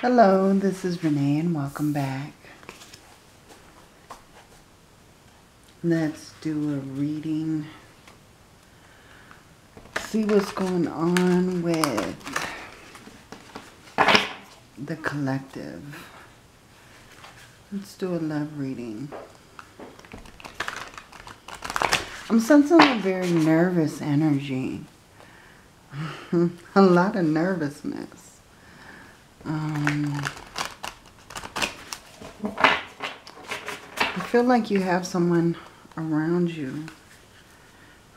Hello, this is Renee and welcome back. Let's do a reading. See what's going on with the collective. Let's do a love reading. I'm sensing a very nervous energy. A lot of nervousness. I feel like you have someone around you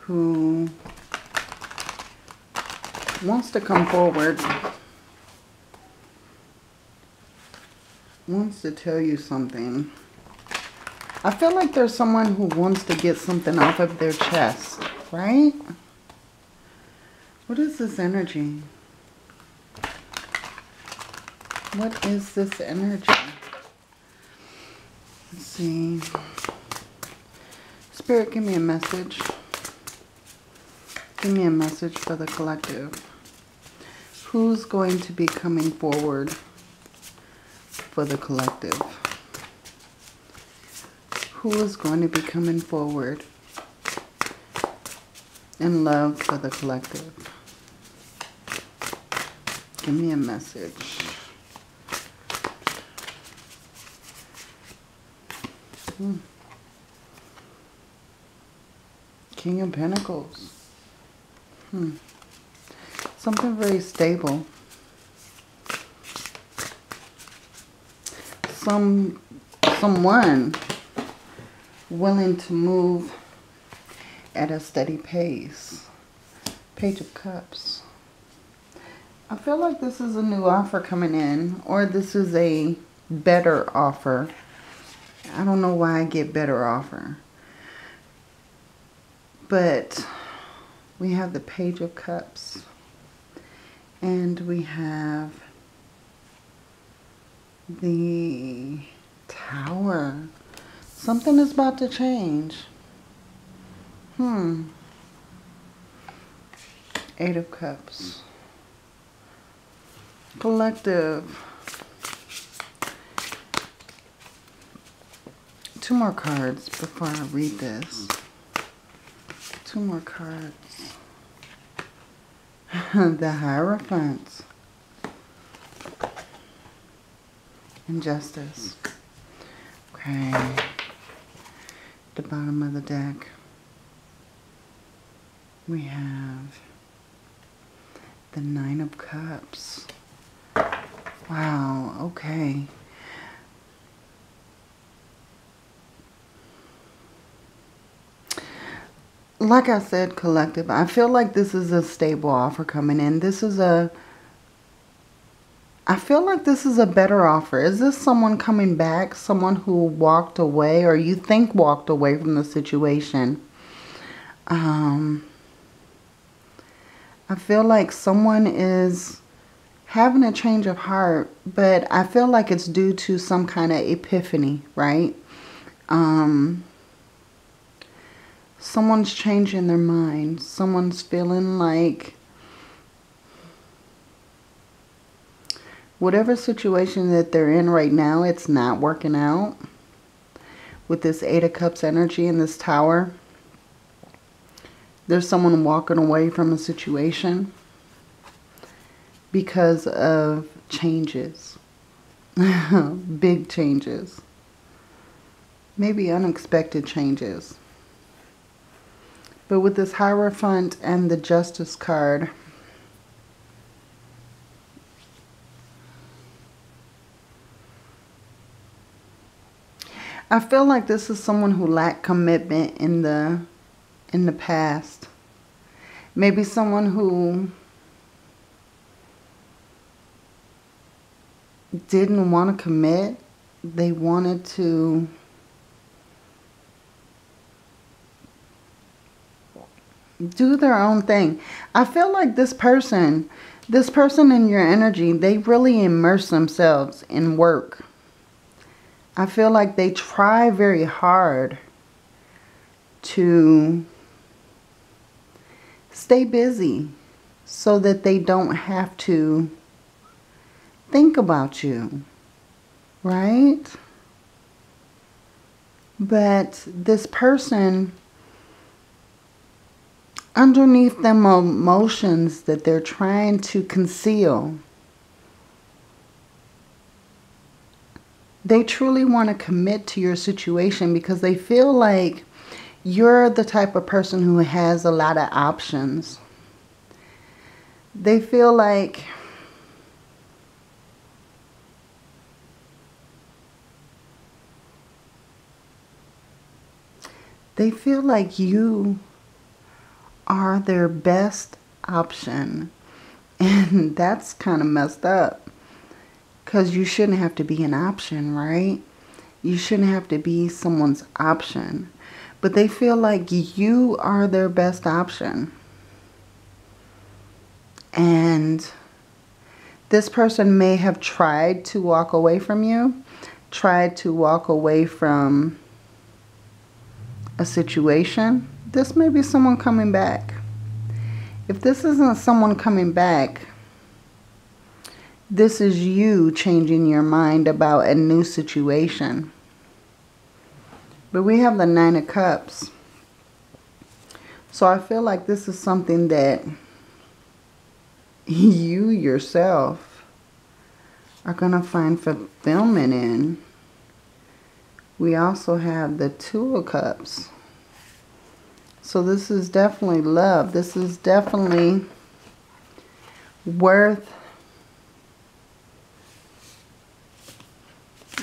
who wants to come forward, wants to tell you something. I feel like there's someone who wants to get something off of their chest, right? What is this energy? What is this energy? Let's see. Spirit, give me a message. Give me a message for the collective. Who's going to be coming forward for the collective? Who is going to be coming forward in love for the collective? Give me a message. King of Pentacles. Something very stable. Someone willing to move at a steady pace. Page of Cups. I feel like this is a new offer coming in, or this is a better offer. I don't know why I get better offer. But we have the Page of Cups. And we have the Tower. Something is about to change. Eight of Cups. Collective. Two more cards before I read this. Two more cards. The Hierophant. Injustice. Okay. At the bottom of the deck, we have the Nine of Cups. Wow, okay. Like I said, collective, I feel like this is a stable offer coming in. I feel like this is a better offer. Is this someone coming back? Someone who walked away, or you think walked away from the situation. I feel like someone is having a change of heart, but I feel like it's due to some kind of epiphany, right? Someone's changing their mind. Someone's feeling like whatever situation that they're in right now, it's not working out. With this Eight of Cups energy in this Tower, there's someone walking away from a situation because of changes. Big changes. Maybe unexpected changes. But with this Hierophant and the Justice card, I feel like this is someone who lacked commitment in the past. Maybe someone who didn't want to commit. They wanted to do their own thing. I feel like this person in your energy, they really immerse themselves in work. I feel like they try very hard to stay busy so that they don't have to think about you, right? But this person, underneath them emotions that they're trying to conceal, they truly want to commit to your situation because they feel like you're the type of person who has a lot of options. They feel like you are their best option, and that's kind of messed up, because you shouldn't have to be an option, right? You shouldn't have to be someone's option, but they feel like you are their best option. And this person may have tried to walk away from you, tried to walk away from a situation. This may be someone coming back. If this isn't someone coming back, this is you changing your mind about a new situation. But we have the Nine of Cups. So I feel like this is something that you yourself are going to find fulfillment in. We also have the Two of Cups. So this is definitely love. This is definitely worth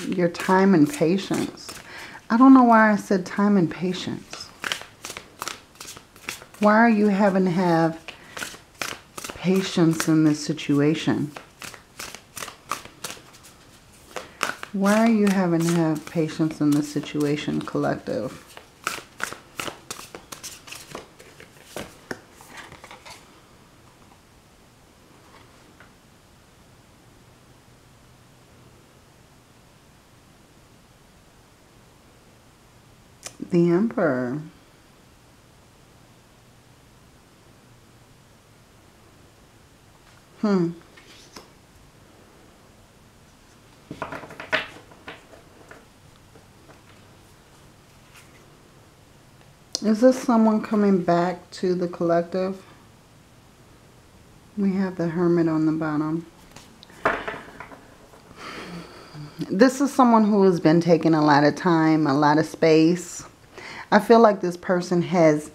your time and patience. I don't know why I said time and patience. Why are you having to have patience in this situation? Why are you having to have patience in this situation, collective? The Emperor. Is this someone coming back to the collective? We have the Hermit on the bottom. This is someone who has been taking a lot of time, a lot of space. I feel like this person has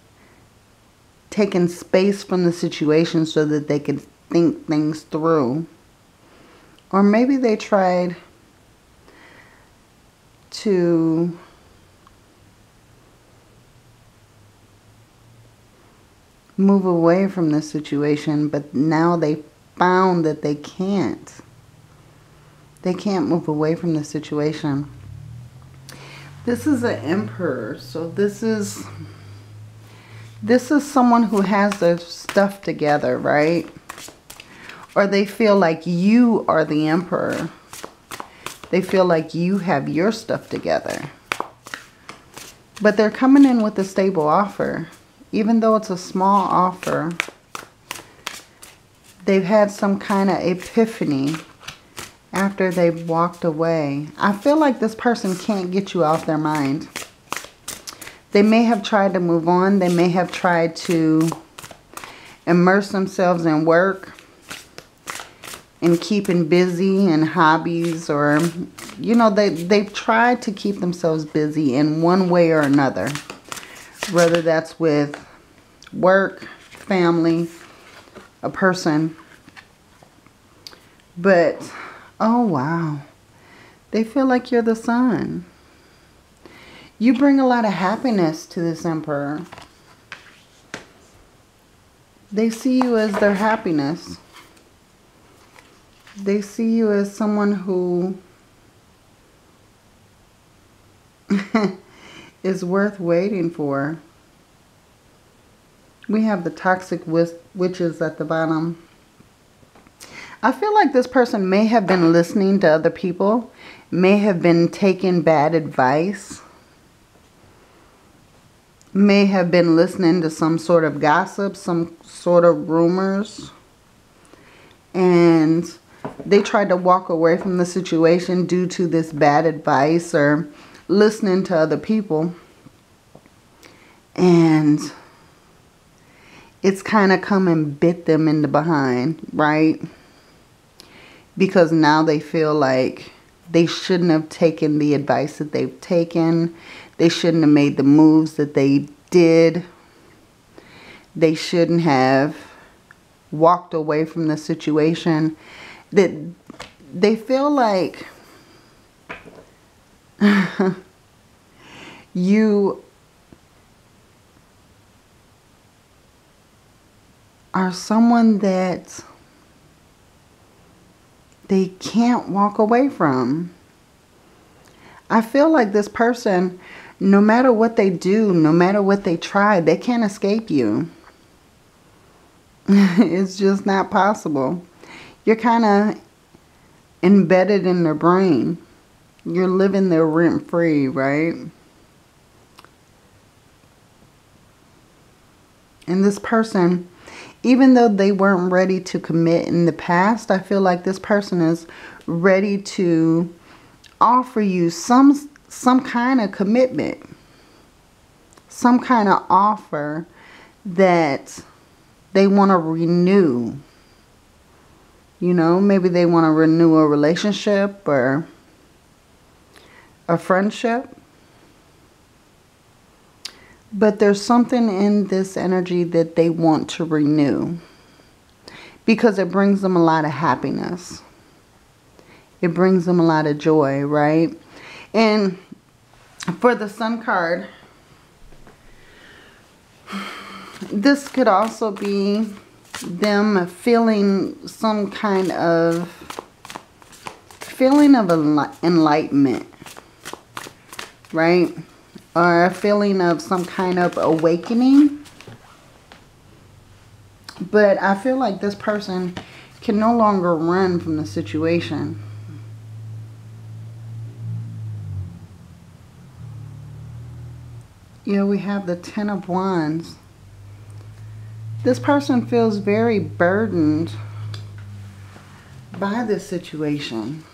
taken space from the situation so that they can think things through. Or maybe they tried to move away from this situation, but now they found that they can't. They can't move away from the situation. This is an Emperor, so this is someone who has their stuff together, right? Or they feel like you are the Emperor. They feel like you have your stuff together. But they're coming in with a stable offer. Even though it's a small offer, they've had some kind of epiphany after they've walked away. I feel like this person can't get you off their mind. They may have tried to move on. They may have tried to immerse themselves in work and keeping busy and hobbies, or, you know, they've tried to keep themselves busy in one way or another, whether that's with work, family, a person. But oh, wow. They feel like you're the sun. You bring a lot of happiness to this Emperor. They see you as their happiness. They see you as someone who is worth waiting for. We have the Toxic Witches at the bottom. I feel like this person may have been listening to other people, may have been taking bad advice, may have been listening to some sort of gossip, some sort of rumors, and they tried to walk away from the situation due to this bad advice or listening to other people. And it's kind of come and bit them in the behind, right? Because now they feel like they shouldn't have taken the advice that they've taken. They shouldn't have made the moves that they did. They shouldn't have walked away from the situation. That they feel like you are someone that they can't walk away from. I feel like this person, no matter what they do, no matter what they try, they can't escape you. It's just not possible. You're kind of embedded in their brain. You're living there rent free, right? And this person, even though they weren't ready to commit in the past, I feel like this person is ready to offer you some kind of commitment, some kind of offer that they want to renew. You know, maybe they want to renew a relationship or a friendship. But there's something in this energy that they want to renew, because it brings them a lot of happiness. It brings them a lot of joy, right? And for the Sun card, this could also be them feeling some kind of feeling of enlightenment, right? Or a feeling of some kind of awakening. But I feel like this person can no longer run from the situation. You know, we have the Ten of Wands. This person feels very burdened by this situation.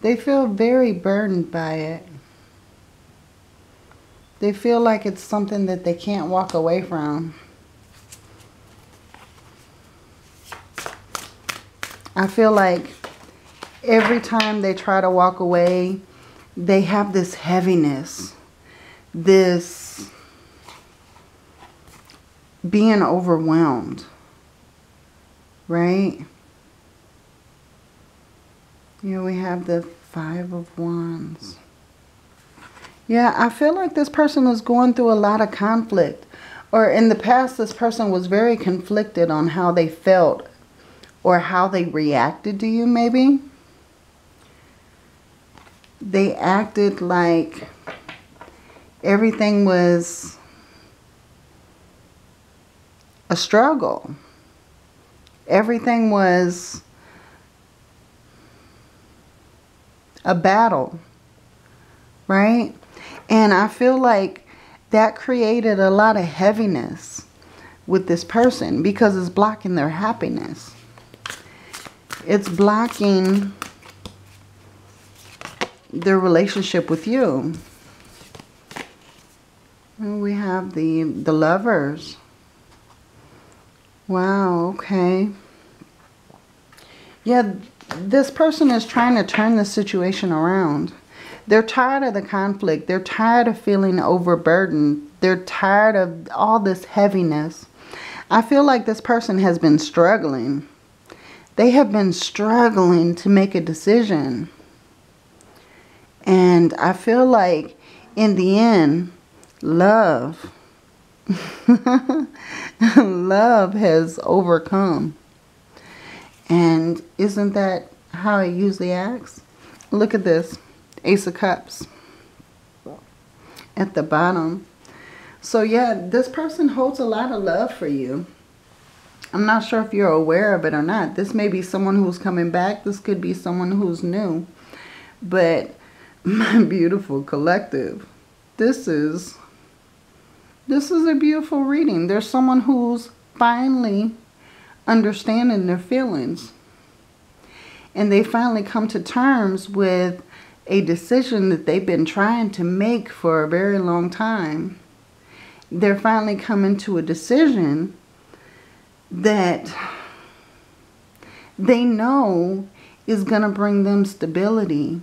They feel very burdened by it. They feel like it's something that they can't walk away from. I feel like every time they try to walk away, they have this heaviness, this being overwhelmed, right? You know, we have the Five of Wands. Yeah, I feel like this person was going through a lot of conflict. Or in the past, this person was very conflicted on how they felt or how they reacted to you, maybe. They acted like everything was a struggle. Everything was a battle, right? And I feel like that created a lot of heaviness with this person, because it's blocking their happiness. It's blocking their relationship with you. And we have the Lovers. Wow, okay. Yeah, this person is trying to turn the situation around. They're tired of the conflict. They're tired of feeling overburdened. They're tired of all this heaviness. I feel like this person has been struggling. They have been struggling to make a decision. And I feel like in the end, love love has overcome. And isn't that how it usually acts? Look at this Ace of Cups at the bottom. So yeah, this person holds a lot of love for you. I'm not sure if you're aware of it or not. This may be someone who's coming back. This could be someone who's new. But my beautiful collective, this is a beautiful reading. There's someone who's finally understanding their feelings. and they finally come to terms with a decision that they've been trying to make for a very long time. They're finally coming to a decision that they know is going to bring them stability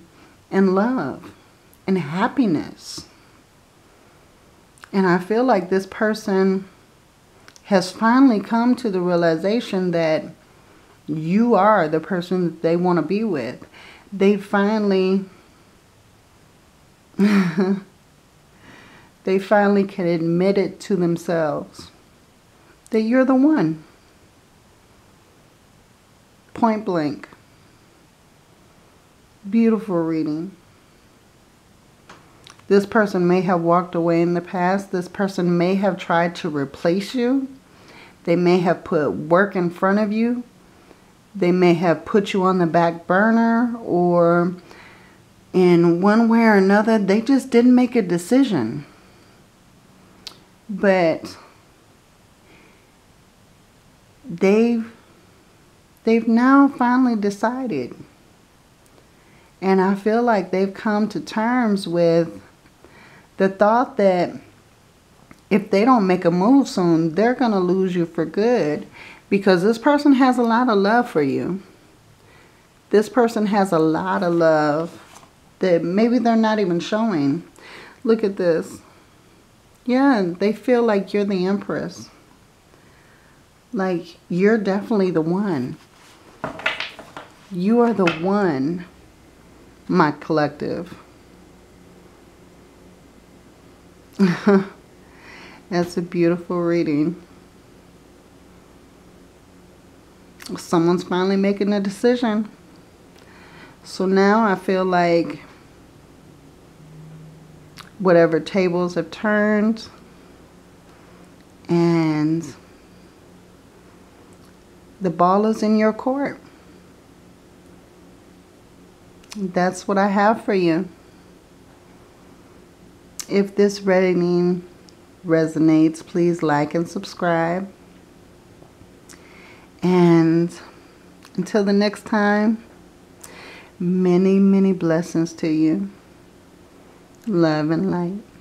and love and happiness. And I feel like this person has finally come to the realization that you are the person that they want to be with. They finally they finally can admit it to themselves that you're the one. Point blank. Beautiful reading. This person may have walked away in the past. This person may have tried to replace you. They may have put work in front of you. They may have put you on the back burner, or in one way or another, they just didn't make a decision. But they've now finally decided. And I feel like they've come to terms with the thought that if they don't make a move soon, they're going to lose you for good, because this person has a lot of love for you. This person has a lot of love that maybe they're not even showing. Look at this. Yeah, they feel like you're the Empress. Like, you're definitely the one. You are the one. My collective. That's a beautiful reading. Someone's finally making a decision. So now I feel like whatever tables have turned, and the ball is in your court. That's what I have for you. If this reading resonates, please like and subscribe. And until the next time, many, many blessings to you. Love and light.